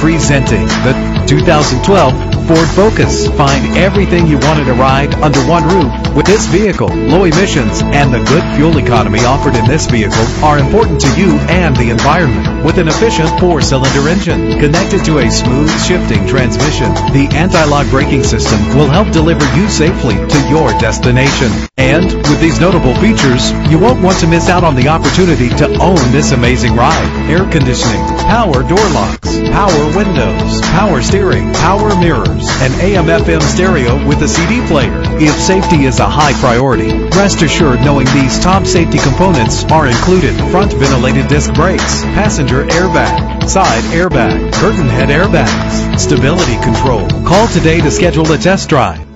Presenting the 2012 Ford Focus. Find everything you want in a ride under one roof. With this vehicle, low emissions and the good fuel economy offered in this vehicle are important to you and the environment. With an efficient 4-cylinder engine connected to a smooth shifting transmission, the anti-lock braking system will help deliver you safely to your destination. And with these notable features, you won't want to miss out on the opportunity to own this amazing ride. Air conditioning, power door locks, power windows, power steering, power mirrors, and AM/FM stereo with a CD player. If safety is a high priority, rest assured knowing these top safety components are included: front ventilated disc brakes, passenger airbag, side airbag, curtain head airbags, stability control. Call today to schedule a test drive.